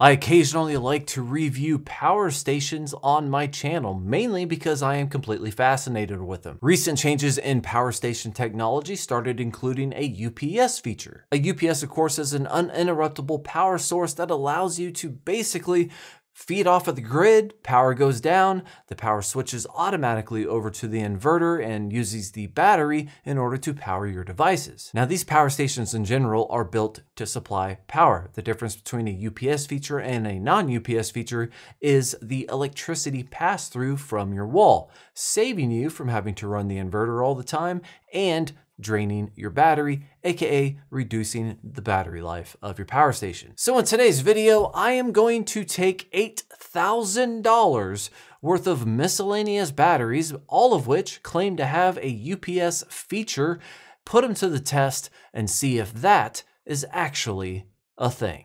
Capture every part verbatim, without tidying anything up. I occasionally like to review power stations on my channel, mainly because I am completely fascinated with them. Recent changes in power station technology started including a U P S feature. A U P S, of course, is an uninterruptible power source that allows you to basically feed off of the grid, power goes down, the power switches automatically over to the inverter and uses the battery in order to power your devices. Now, these power stations in general are built to supply power. The difference between a U P S feature and a non-U P S feature is the electricity pass-through from your wall, saving you from having to run the inverter all the time and draining your battery, aka reducing the battery life of your power station. So in today's video, I am going to take eight thousand dollars worth of miscellaneous batteries, all of which claim to have a U P S feature, put them to the test and see if that is actually a thing.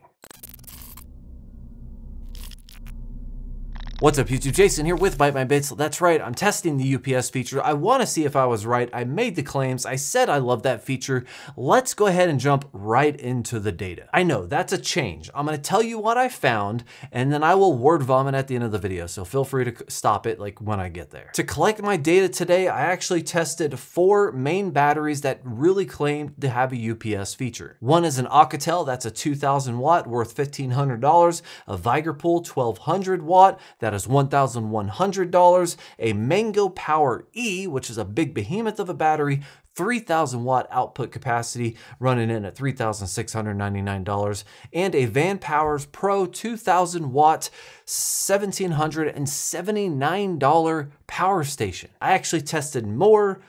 What's up YouTube, Jason here with Bite My Bits. That's right, I'm testing the U P S feature. I wanna see if I was right. I made the claims, I said I love that feature. Let's go ahead and jump right into the data. I know, that's a change. I'm gonna tell you what I found and then I will word vomit at the end of the video, so feel free to stop it like when I get there. To collect my data today, I actually tested four main batteries that really claimed to have a U P S feature. One is an OUKITEL, that's a two thousand watt worth fifteen hundred dollars, a VigorPool twelve hundred watt, that is one thousand one hundred dollars, a Mango Power E, which is a big behemoth of a battery, three thousand watt output capacity, running in at three thousand six hundred ninety-nine dollars, and a Vanpowers Pro two thousand watt, one thousand seven hundred seventy-nine dollar power station. I actually tested more,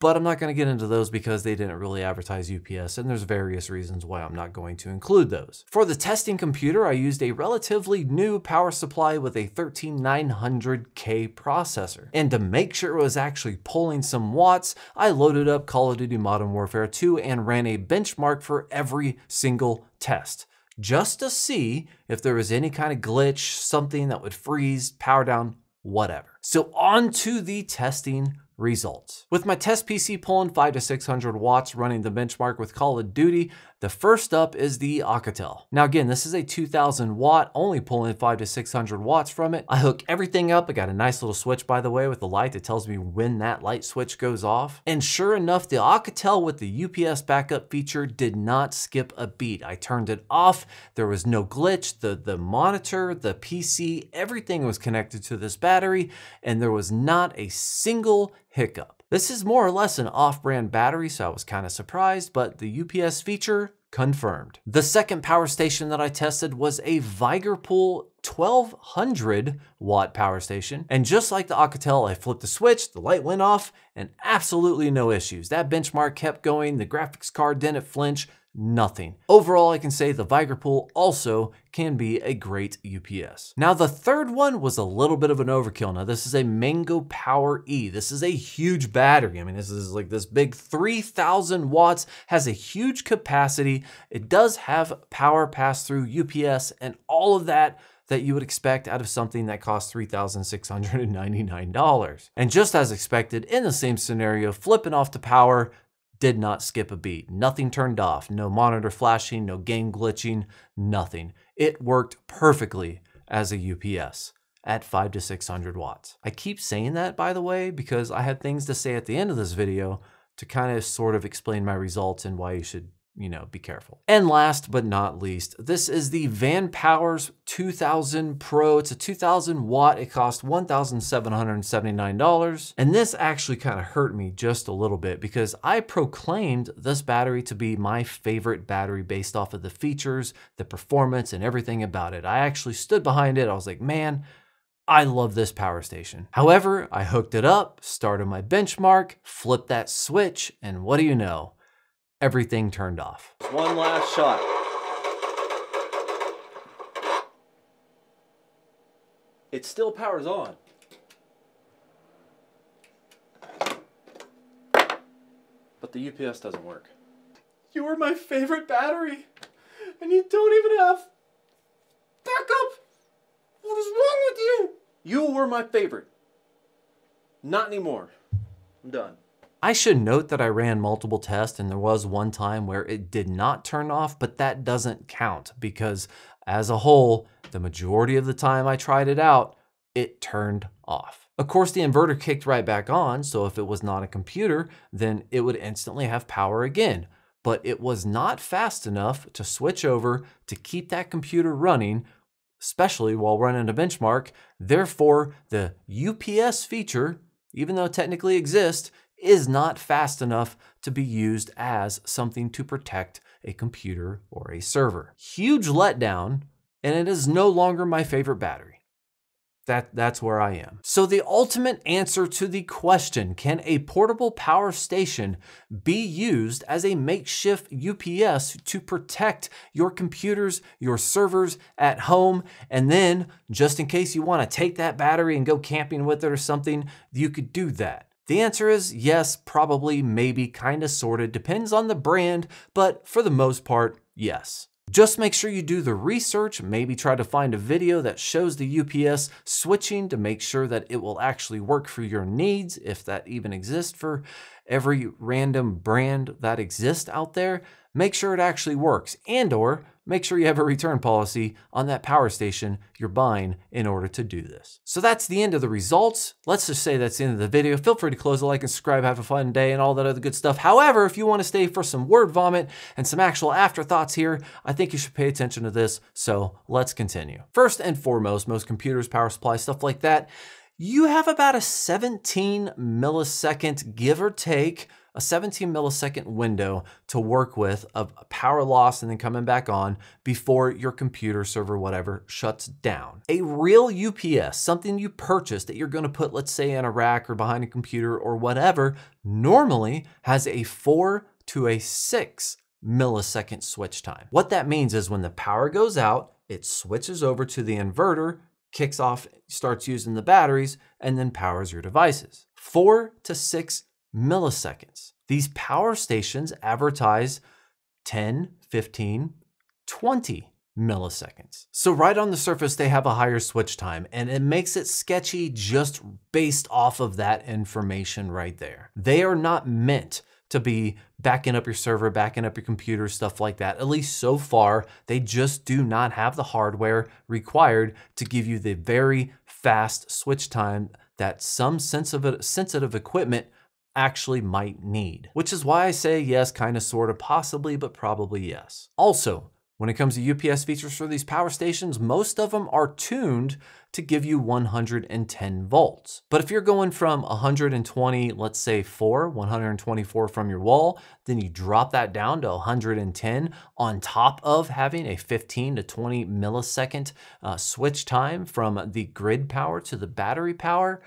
but I'm not gonna get into those because they didn't really advertise U P S, and there's various reasons why I'm not going to include those. For the testing computer, I used a relatively new power supply with a thirteen nine hundred K processor. And to make sure it was actually pulling some watts, I loaded up Call of Duty Modern Warfare two and ran a benchmark for every single test, just to see if there was any kind of glitch, something that would freeze, power down, whatever. So on to the testing results. With my test P C pulling five to six hundred watts, running the benchmark with Call of Duty, the first up is the OUKITEL. Now again, this is a two thousand watt, only pulling five to six hundred watts from it. I hook everything up. I got a nice little switch, by the way, with the light that tells me when that light switch goes off. And sure enough, the OUKITEL with the U P S backup feature did not skip a beat. I turned it off. There was no glitch. The, the monitor, the P C, everything was connected to this battery, and there was not a single hiccup. This is more or less an off-brand battery, so I was kind of surprised, but the U P S feature confirmed. The second power station that I tested was a VigorPool twelve hundred watt power station. And just like the OUKITEL, I flipped the switch, the light went off, and absolutely no issues. That benchmark kept going, the graphics card didn't flinch, nothing. Overall, I can say the VigorPool also can be a great U P S. Now, the third one was a little bit of an overkill. Now, this is a Mango Power E. This is a huge battery. I mean, this is like this big three thousand watts, has a huge capacity. It does have power pass through, U P S, and all of that that you would expect out of something that costs three thousand six hundred ninety-nine dollars. And just as expected, in the same scenario, flipping off the power did not skip a beat. Nothing turned off, no monitor flashing, no game glitching, nothing. It worked perfectly as a U P S at five to six hundred watts. I keep saying that, by the way, because I have things to say at the end of this video to kind of sort of explain my results and why you should, you know, be careful. And last but not least, this is the Vanpowers two thousand Pro. It's a two thousand watt. It cost one thousand seven hundred seventy-nine dollars. And this actually kind of hurt me just a little bit because I proclaimed this battery to be my favorite battery based off of the features, the performance, and everything about it. I actually stood behind it. I was like, man, I love this power station. However, I hooked it up, started my benchmark, flipped that switch, and what do you know? Everything turned off. One last shot. It still powers on. But the U P S doesn't work. You were my favorite battery, and you don't even have backup. What is wrong with you? You were my favorite. Not anymore. I'm done. I should note that I ran multiple tests and there was one time where it did not turn off, but that doesn't count because As a whole, the majority of the time I tried it out, it turned off. Of course, the inverter kicked right back on, so if it was not a computer, then it would instantly have power again. But it was not fast enough to switch over to keep that computer running, especially while running a benchmark. Therefore, the U P S feature, even though it technically exists, is not fast enough to be used as something to protect a computer or a server. Huge letdown, and it is no longer my favorite battery. That, that's where I am. So the ultimate answer to the question, can a portable power station be used as a makeshift U P S to protect your computers, your servers at home, and then just in case you want to take that battery and go camping with it or something, you could do that? The answer is yes, probably, maybe, kinda, sorta, depends on the brand, but for the most part, yes. Just make sure you do the research, maybe try to find a video that shows the U P S switching to make sure that it will actually work for your needs, if that even exists for every random brand that exists out there. Make sure it actually works, and or make sure you have a return policy on that power station you're buying in order to do this. So that's the end of the results. Let's just say that's the end of the video. Feel free to close the like and subscribe, have a fun day and all that other good stuff. However, if you want to stay for some word vomit and some actual afterthoughts here, I think you should pay attention to this. So let's continue. First and foremost, most computers, power supply, stuff like that, you have about a seventeen millisecond, give or take, a seventeen millisecond window to work with of power loss and then coming back on before your computer, server, whatever, shuts down. A real U P S, something you purchased that you're gonna put, let's say, in a rack or behind a computer or whatever, normally has a four to a six millisecond switch time. What that means is when the power goes out, it switches over to the inverter, kicks off, starts using the batteries, and then powers your devices. Four to six milliseconds. These power stations advertise ten, fifteen, twenty milliseconds. So right on the surface, they have a higher switch time, and it makes it sketchy just based off of that information right there. They are not meant to be backing up your server, backing up your computer, stuff like that. At least so far, they just do not have the hardware required to give you the very fast switch time that some sensitive, sensitive equipment actually might need, which is why I say yes, kind of, sort of, possibly, but probably yes. Also, when it comes to U P S features for these power stations, most of them are tuned to give you one hundred ten volts. But if you're going from one hundred twenty, let's say four, one hundred twenty-four from your wall, then you drop that down to one hundred ten on top of having a fifteen to twenty millisecond uh, switch time from the grid power to the battery power,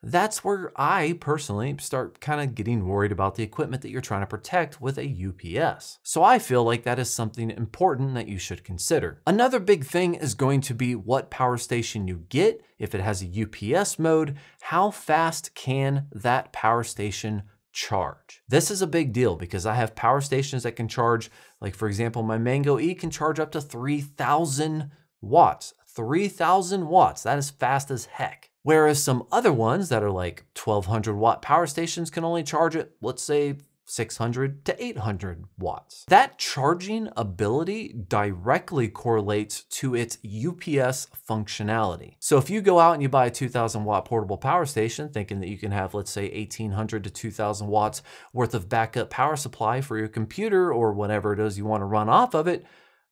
that's where I personally start kind of getting worried about the equipment that you're trying to protect with a U P S. So I feel like that is something important that you should consider. Another big thing is going to be what power station you get. If it has a U P S mode, how fast can that power station charge? This is a big deal because I have power stations that can charge, like for example, my Mango E can charge up to three thousand watts. three thousand watts, that is fast as heck. Whereas some other ones that are like twelve hundred watt power stations can only charge it, let's say six hundred to eight hundred watts. That charging ability directly correlates to its U P S functionality. So if you go out and you buy a two thousand watt portable power station thinking that you can have, let's say, eighteen hundred to two thousand watts worth of backup power supply for your computer or whatever it is you want to run off of it,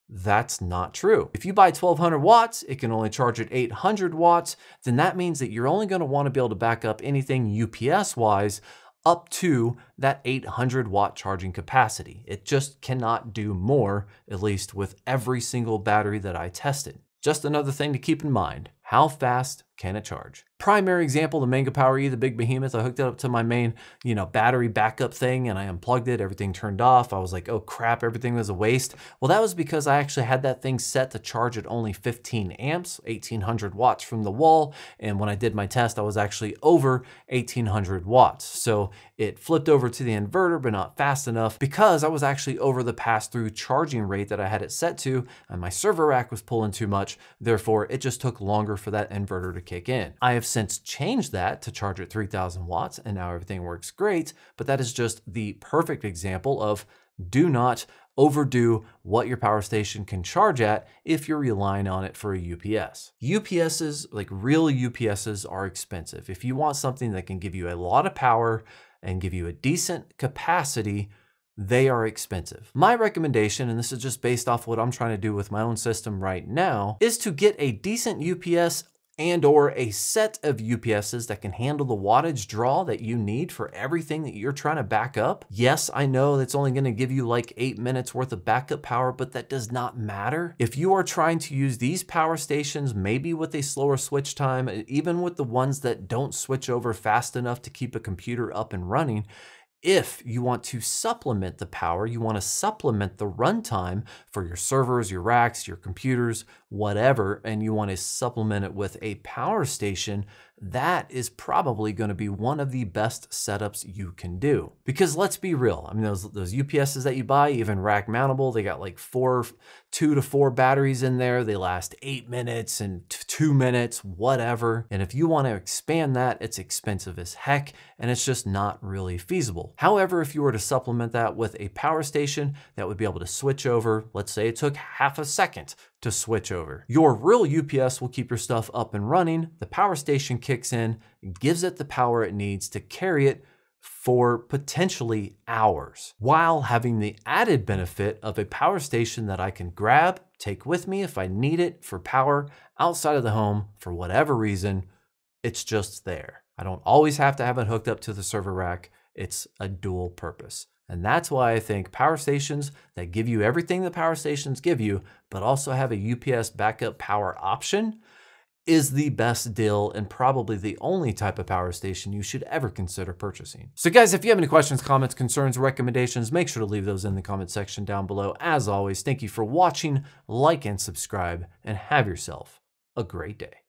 that's not true. If you buy twelve hundred watts, it can only charge at eight hundred watts, then that means that you're only going to want to be able to back up anything U P S wise up to that eight hundred watt charging capacity. It just cannot do more, at least with every single battery that I tested. Just another thing to keep in mind, how fast can it charge? Primary example, the Mango Power E, the big behemoth, I hooked it up to my main, you know, battery backup thing and I unplugged it, everything turned off. I was like, oh crap, everything was a waste. Well, that was because I actually had that thing set to charge at only fifteen amps, eighteen hundred watts from the wall. And when I did my test, I was actually over eighteen hundred watts. So it flipped over to the inverter, but not fast enough because I was actually over the pass-through charging rate that I had it set to and my server rack was pulling too much. Therefore, it just took longer for that inverter to kick in. I have since changed that to charge at three thousand watts and now everything works great, but that is just the perfect example of do not overdo what your power station can charge at if you're relying on it for a U P S. U P Ss, like real U P Ss, are expensive. If you want something that can give you a lot of power and give you a decent capacity, they are expensive. My recommendation, and this is just based off what I'm trying to do with my own system right now, is to get a decent U P S and or a set of U P Ss that can handle the wattage draw that you need for everything that you're trying to back up. Yes, I know that's only gonna give you like eight minutes worth of backup power, but that does not matter. If you are trying to use these power stations, maybe with a slower switch time, even with the ones that don't switch over fast enough to keep a computer up and running, if you want to supplement the power, you want to supplement the runtime for your servers, your racks, your computers, whatever, and you want to supplement it with a power station, that is probably going to be one of the best setups you can do. Because let's be real, I mean, those, those U P Ss that you buy, even rack mountable, they got like four, two to four batteries in there. They last eight minutes and two minutes, whatever. And if you want to expand that, it's expensive as heck, and it's just not really feasible. However, if you were to supplement that with a power station that would be able to switch over, let's say it took half a second to switch over. Your real U P S will keep your stuff up and running. The power station kicks in, gives it the power it needs to carry it for potentially hours, while having the added benefit of a power station that I can grab, take with me if I need it for power outside of the home for whatever reason. It's just there. I don't always have to have it hooked up to the server rack. It's a dual purpose. And that's why I think power stations that give you everything the power stations give you, but also have a U P S backup power option, is the best deal and probably the only type of power station you should ever consider purchasing. So guys, if you have any questions, comments, concerns, recommendations, make sure to leave those in the comment section down below. As always, thank you for watching, like and subscribe, and have yourself a great day.